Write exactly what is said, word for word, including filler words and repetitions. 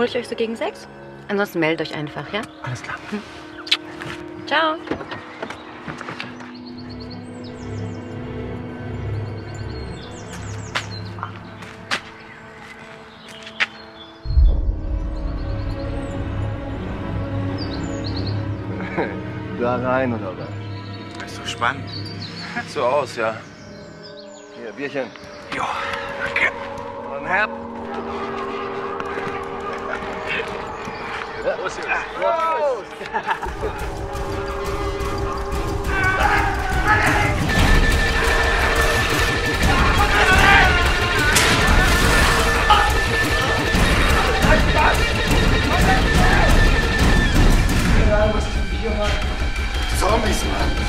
hole ich euch so gegen sechs. Ansonsten meldet euch einfach, ja? Alles klar. Hm. Ciao. Da rein oder was? Ist doch spannend. So aus, ja. Hier, Bierchen. Jo, danke. Und Herb. Los, Jungs. Los! Zombies, Mann!